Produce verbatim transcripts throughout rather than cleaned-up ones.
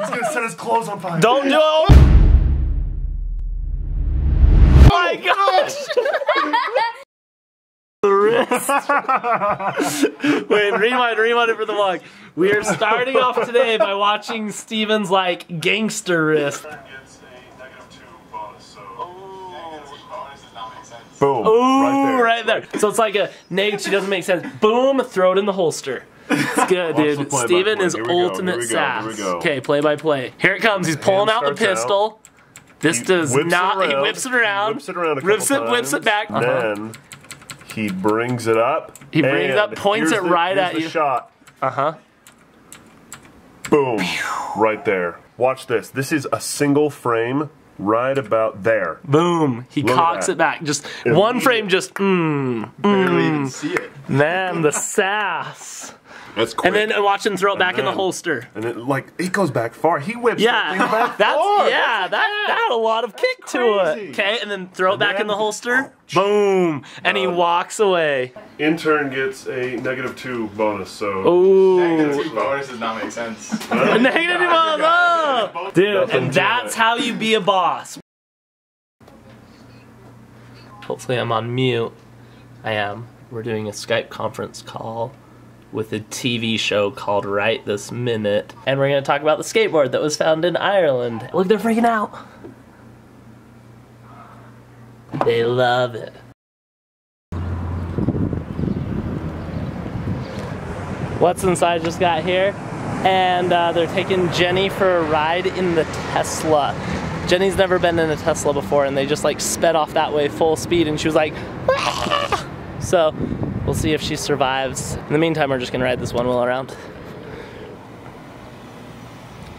He's gonna set his clothes on fire. Don't do it. Oh my gosh. The wrist. Wait, rewind, rewind it for the vlog. We are starting off today by watching Steven's like gangster wrist. Boom. Ooh, right there. right there. So it's like a negative two doesn't make sense. Boom, throw it in the holster. It's good, dude. Steven is ultimate sass. Okay, play by play. Here it comes. He's pulling out the pistol. Out. This he does not. Around. He whips it around. Whips it around a Rips it, whips it back. Uh -huh. Then he brings it up. He brings it up, points it the, right at the you. Shot. Uh huh. Boom. Pew. Right there. Watch this. This is a single frame. Right about there. Boom. He Look cocks it back. Just it one frame, it. just mmm. Mm. Barely even see it. Man, the sass. That's cool. And then watch him throw it and back then, in the holster. And it like it goes back far. He whips yeah. that thing back that's, far. Yeah, that's, that, that had a lot of kick to it. Okay, and then throw and it back then, in the holster. Oh, boom. And uh, he walks away. Intern gets a negative two bonus, so Ooh. negative two bonus does not make sense. Negative two bonus. Oh. Dude, Nothing and that's it. how you be a boss. Hopefully I'm on mute. I am. We're doing a Skype conference call with a T V show called Right This Minute. And we're gonna talk about the skateboard that was found in Ireland. Look, they're freaking out. They love it. What's Inside just got here, and uh, they're taking Jenny for a ride in the Tesla. Jenny's never been in a Tesla before, and they just like sped off that way full speed, and she was like, ah! So, we'll see if she survives. In the meantime, we're just gonna ride this one wheel around.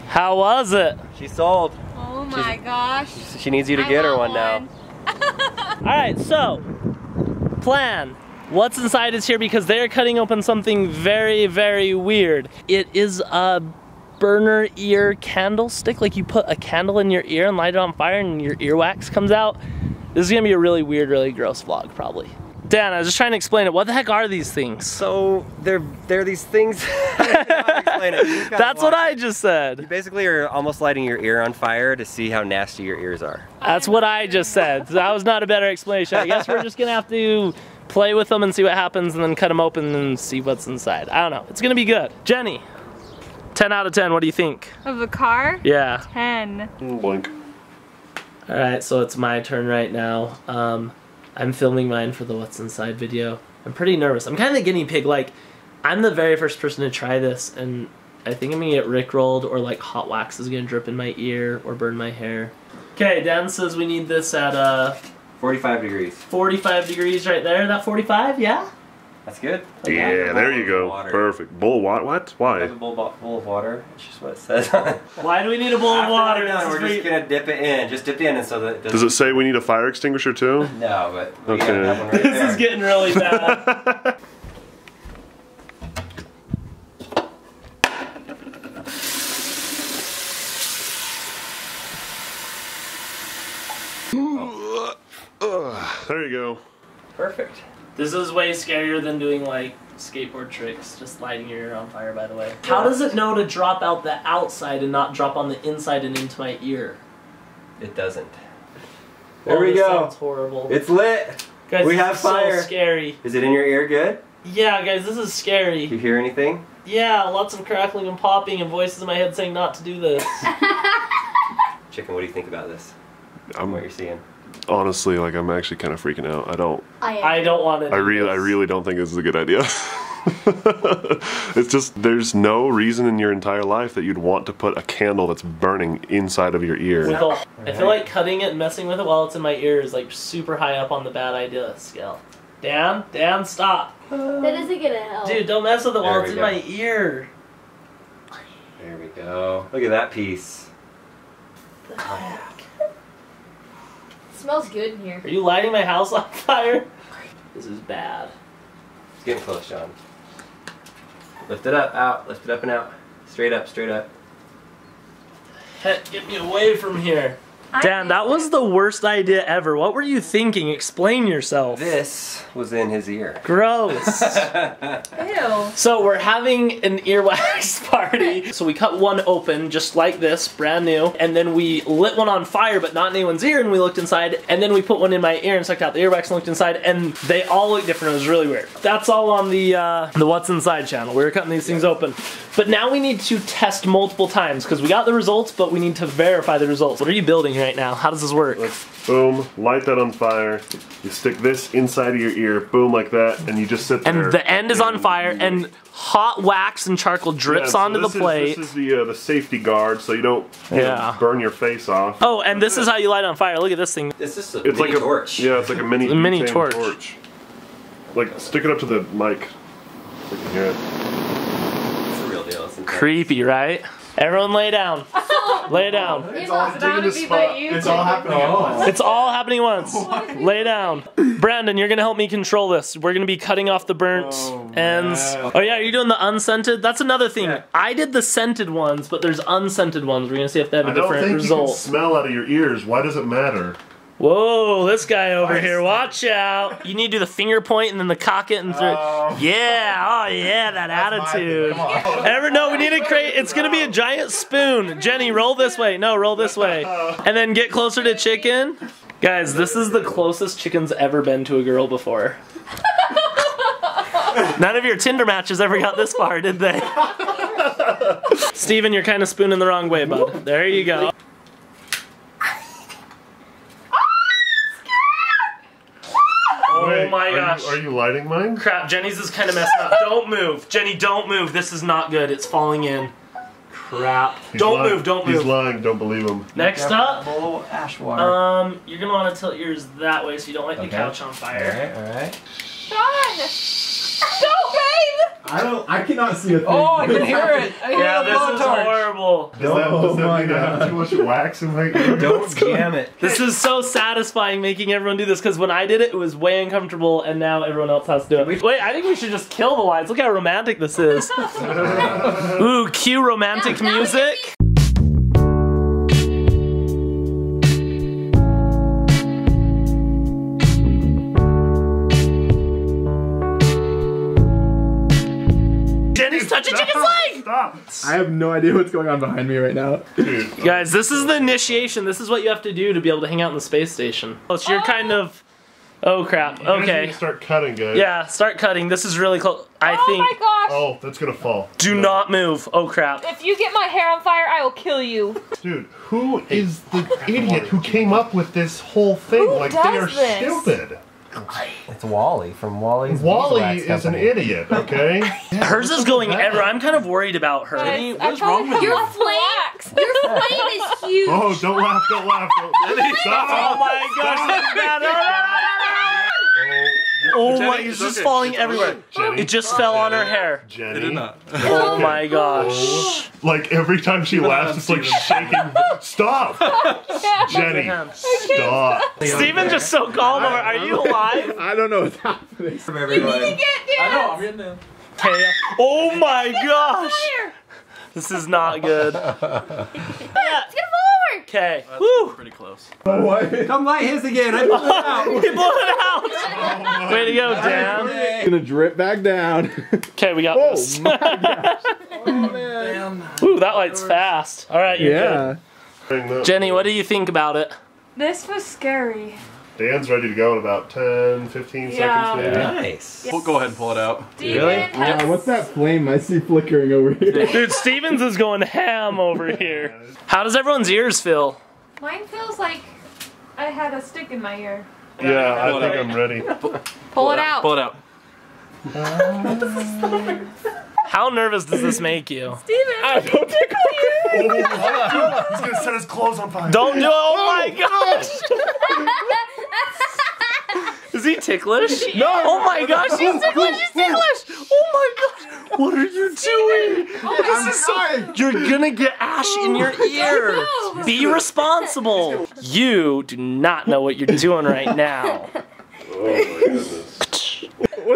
How was it? She sold. Oh my She's, gosh. She needs you to I get her one, one now. Alright, so, plan. What's Inside is here because they're cutting open something very, very weird. It is a burner ear candlestick. Like you put a candle in your ear and light it on fire and your earwax comes out. This is gonna be a really weird, really gross vlog, probably. Dan, I was just trying to explain it. What the heck are these things? So, they're they're these things. I explain it. That's what I just said. You basically are almost lighting your ear on fire to see how nasty your ears are. That's what I just said. That was not a better explanation. I guess we're just going to have to play with them and see what happens and then cut them open and see what's inside. I don't know. It's going to be good. Jenny, ten out of ten, what do you think? Of the car? Yeah. ten. Blink. All right, so it's my turn right now. Um... I'm filming mine for the What's Inside video. I'm pretty nervous. I'm kind of a guinea pig. Like, I'm the very first person to try this, and I think I'm gonna get rickrolled, or like hot wax is gonna drip in my ear or burn my hair. Okay, Dan says we need this at uh, forty-five degrees. forty-five degrees right there. That forty-five, yeah? That's good. Like yeah, that. there you go. Water. Perfect. Bowl of water? What? Why? There's a bowl, bowl of water. It's just what it says. Why do we need a bowl of water? Done, we're just going to dip it in. Just dip it in so that it doesn't... Does it say we need a fire extinguisher too? No, but we okay. gotta have one right This there. is getting really bad. Oh. There you go. Perfect. This is way scarier than doing like skateboard tricks, just lighting your ear on fire, by the way. How does it know to drop out the outside and not drop on the inside and into my ear? It doesn't. There we go. Sounds horrible. It's lit. Guys, we have fire. So scary. Is it in your ear good? Yeah, guys, this is scary. Do you hear anything? Yeah, lots of crackling and popping and voices in my head saying not to do this. Chicken, what do you think about this? I'm what you're seeing. Honestly, like I'm actually kind of freaking out. I don't. I, I don't want to. Do I really, this. I really don't think this is a good idea. It's just there's no reason in your entire life that you'd want to put a candle that's burning inside of your ear. All, I feel like cutting it and messing with it while it's in my ear is like super high up on the bad idea scale. Dan, Dan, stop. That isn't gonna help. Dude, don't mess with it while it's in my ear. There we go. Look at that piece. It smells good in here. Are you lighting my house on fire? This is bad. It's getting close, John. Lift it up, out, lift it up and out. Straight up, straight up. Heck, get me away from here. Damn, that was the worst idea ever. What were you thinking? Explain yourself. This was in his ear. Gross. Ew. So we're having an earwax party. So we cut one open just like this, brand new, and then we lit one on fire, but not in anyone's ear, and we looked inside, and then we put one in my ear and sucked out the earwax and looked inside, and they all looked different. It was really weird. That's all on the, uh, the What's Inside channel. We were cutting these things open. But now we need to test multiple times, because we got the results, but we need to verify the results. What are you building here right now? How does this work? Boom, light that on fire. You stick this inside of your ear, boom, like that, and you just sit there. And the end is on fire, and hot wax and charcoal drips yeah, so onto the plate. Is, this is the, uh, the safety guard, so you don't you yeah. know, burn your face off. Oh, and this is how you light on fire. Look at this thing. It's just a it's mini like a, torch. Yeah, it's like a mini, a mini torch. torch. Like, stick it up to the mic. So you can hear it. It's a real deal. Creepy, right? Everyone lay down. Lay down. It's, it's all happening at It's all happening at once. It's all happening once. Lay down. Brandon, you're gonna help me control this. We're gonna be cutting off the burnt oh, ends. Man. Oh yeah, you're doing the unscented? That's another thing. Yeah. I did the scented ones, but there's unscented ones. We're gonna see if they have a different result. I don't think result. You can smell out of your ears. Why does it matter? Whoa, this guy over nice. Here, watch out. You need to do the finger point and then the cock it and throw oh. it. Yeah, oh yeah, that That's attitude. Ever know we need to create, it's gonna be a giant spoon. Jenny, roll this way, no, roll this way. And then get closer to chicken. Guys, this is the closest chicken's ever been to a girl before. None of your Tinder matches ever got this far, did they? Steven, you're kinda spooning the wrong way, bud. There you go. Oh my are gosh. You, are you lighting mine? Crap, Jenny's is kind of messed up. Don't move. Jenny, don't move. This is not good. It's falling in. Crap. He's don't lying. move, don't move. He's lying. Don't believe him. Next up, bowl ash water. Um, you're going to want to tilt yours that way so you don't light okay. the couch on fire. All right, all right. God! Don't bathe! I don't, I cannot see a thing. Oh, I can hear it. I hear yeah, this is torch. horrible. Does that, does that mean I have too much wax in my ear? Don't jam it. This is so satisfying making everyone do this, because when I did it, it was way uncomfortable, and now everyone else has to do it. Wait, I think we should just kill the lights. Look how romantic this is. Ooh, cue romantic no, music. Touch a chicken's leg! Stop. I have no idea what's going on behind me right now. Dude, guys, this is the initiation. This is what you have to do to be able to hang out in the space station. Oh, so you're oh. kind of... Oh, crap. You okay. Need to start cutting, guys. Yeah, start cutting. This is really close. I oh think... Oh, my gosh! Oh, that's gonna fall. Do yeah. not move. Oh, crap. If you get my hair on fire, I will kill you. Dude, who is the idiot who came up with this whole thing? Who like, they are this? stupid. It's Wally from Wally's. Wally is an idiot, okay? Hers is going everywhere. I'm kind of worried about her. Guys, what is wrong with you? Your flame, your flame is huge. Oh, don't laugh, don't laugh. Don't stop. Oh my gosh, that's bad. Oh my, it's just okay. falling it's everywhere. Jenny. It just oh, fell Jenny. on her hair. Jenny. It did not. Oh okay. my gosh. Like every time she laughs, it's like shaking. Stop! Jenny, stop. Steven's just so calm over. Are you alive? I don't know what's happening. You need to get down. I know, I'm getting down. Oh my gosh. This is not good. It's gonna fall over. Okay. Woo. Pretty close. What? Come light his again. I blew it out. He blew it out. Oh way to go, Dan. It's gonna drip back down. Okay, we got oh this. My gosh. Oh man. Ooh, that light's fast. All right, you're yeah. good. Jenny, what do you think about it? This was scary. Dan's ready to go in about ten, fifteen yeah. seconds. Yeah. Nice. Yes. We'll go ahead and pull it out. Steven really? Yeah, what's that flame I see flickering over here? Dude, Steven's is going ham over here. How does everyone's ears feel? Mine feels like I had a stick in my ear. Yeah, yeah I, I think I'm ready. Pull, pull it out. out. Pull it out. Uh, How nervous does this make you? Steven, I don't think I'm nervous. Oh, he's going to set his clothes on fire. Don't do it. Oh my gosh. Is he ticklish? No! Oh my gosh, he's ticklish, he's ticklish! Oh my gosh, what are you doing? Oh, this I'm is sorry. So, you're gonna get ash in your ear! Be responsible! You do not know what you're doing right now. Oh my goodness.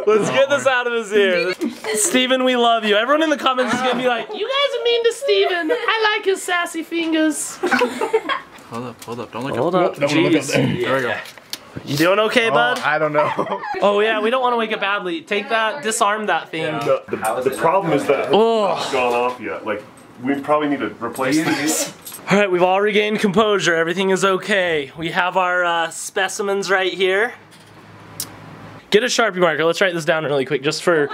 Let's get this out of his ear. Steven, we love you. Everyone in the comments is gonna be like, you guys are mean to Steven. I like his sassy fingers. Hold up, hold up. Don't look hold up. up. Don't look up there. Yeah. There we go. You doing okay, oh, bud? I don't know. Oh yeah, we don't want to wake up badly. Take that, disarm that thing. Yeah. The, the, the problem is that oh. it's not gone off yet. Like, we probably need to replace these. All right, we've all regained composure. Everything is okay. We have our uh, specimens right here. Get a Sharpie marker. Let's write this down really quick, just for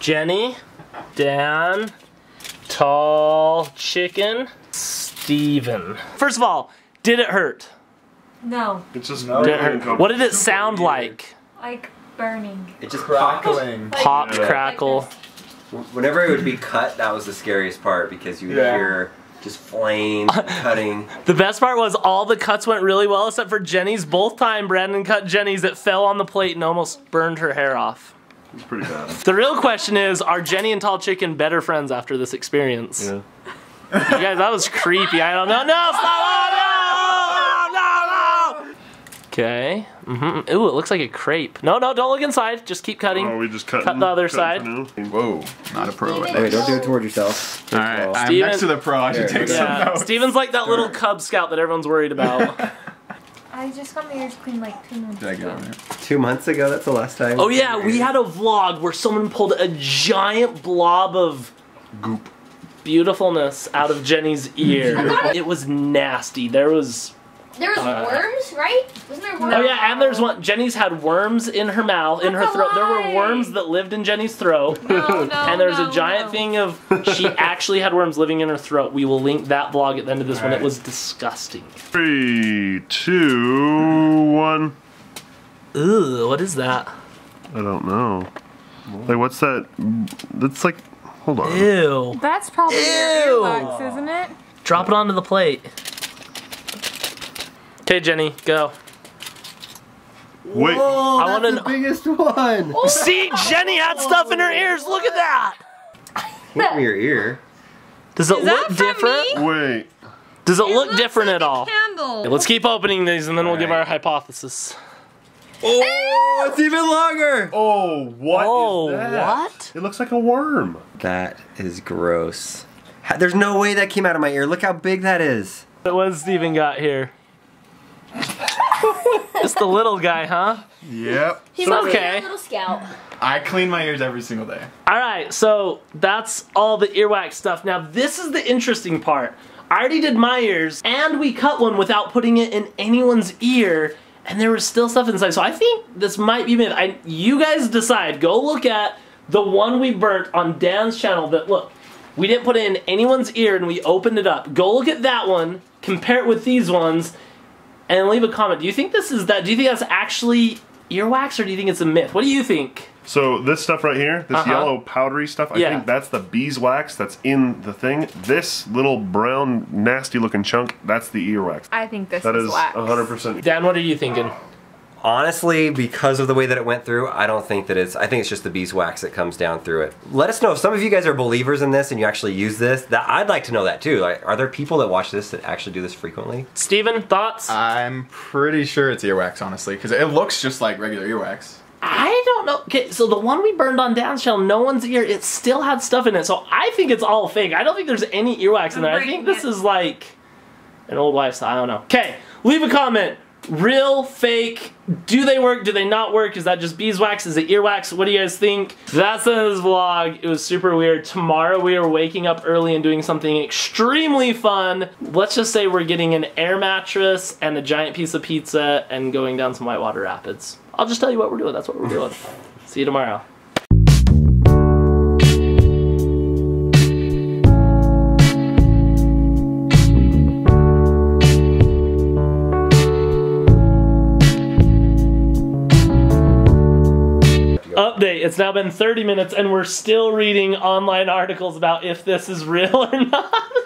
Jenny, Dan, Tall Chicken, Steven. First of all, did it hurt? No. It's just no. What did it sound like? Like burning. It just crackling. Popped, yeah. Crackle. Whenever it would be cut, that was the scariest part because you would yeah. hear just flames and cutting. The best part was all the cuts went really well except for Jenny's. Both time Brandon cut Jenny's, it fell on the plate and almost burned her hair off. It was pretty bad. The real question is, are Jenny and Tall Chicken better friends after this experience? Yeah. You guys, that was creepy. I don't know. No, stop! Okay. Mm-hmm. Ooh, it looks like a crepe. No, no, don't look inside. Just keep cutting. Oh, we just cutting, cut the other side. Whoa, not a pro. Wait, hey, don't do it toward yourself. All right, well. I'm Steven, next to the pro. I should there, take yeah. some notes. Steven's like that little Cub Scout that everyone's worried about. I just got my ears cleaned like two months ago. Two months ago? That's the last time. Oh yeah, we had a vlog where someone pulled a giant blob of goop beautifulness out of Jenny's ear. It was nasty. There was. There was uh, worms, right? Wasn't there worms? Oh yeah, and there's one. Jenny's had worms in her mouth, That's in her throat. There were worms that lived in Jenny's throat. No, no, and there's no, a giant no. thing of she actually had worms living in her throat. We will link that vlog at the end of this All one. Right. It was disgusting. Three, two, one. Ew, what is that? I don't know. Like, what's that? That's like, hold on. Ew. That's probably Ew. your earbuds, isn't it? Drop it onto the plate. Okay, Jenny, go. Wait. Whoa, I that's wanna... the biggest one. See, Jenny had stuff in her ears. Look at that. Look in your ear. Does it Is look different? Me? Wait. Does it, it look different like at all? Okay, let's keep opening these, and then all we'll right. give our hypothesis. Oh, Ew. It's even longer. Oh, what oh, is that? What? It looks like a worm. That is gross. There's no way that came out of my ear. Look how big that is. That was Steven got here. Just the little guy, huh? Yep. He's so okay. A little scout. I clean my ears every single day. All right, so that's all the earwax stuff. Now this is the interesting part. I already did my ears, and we cut one without putting it in anyone's ear, and there was still stuff inside. So I think this might be mid. I, you guys decide. Go look at the one we burnt on Dan's channel. That look, we didn't put it in anyone's ear, and we opened it up. Go look at that one. Compare it with these ones. And leave a comment. Do you think this is that? Do you think that's actually earwax, or do you think it's a myth? What do you think? So this stuff right here, this uh-huh. yellow powdery stuff, I yeah. think that's the beeswax that's in the thing. This little brown, nasty-looking chunk, that's the earwax. I think this that is, is wax. That is one hundred percent. Dan, what are you thinking? Honestly, because of the way that it went through, I don't think that it's, I think it's just the beeswax that comes down through it. Let us know if some of you guys are believers in this and you actually use this. That I'd like to know that too. Like, are there people that watch this that actually do this frequently? Steven, thoughts? I'm pretty sure it's earwax, honestly, because it looks just like regular earwax. I don't know. Okay, so the one we burned on Dan's channel, no one's ear, it still had stuff in it. So I think it's all fake. I don't think there's any earwax in there. I think this is like an old wife's, I don't know. Okay, leave a comment. Real, fake, do they work, do they not work? Is that just beeswax? Is it earwax? What do you guys think? That's the end of this vlog. It was super weird. Tomorrow we are waking up early and doing something extremely fun. Let's just say we're getting an air mattress and a giant piece of pizza and going down some whitewater rapids. I'll just tell you what we're doing. That's what we're doing. See you tomorrow. Update. It's now been thirty minutes and we're still reading online articles about if this is real or not.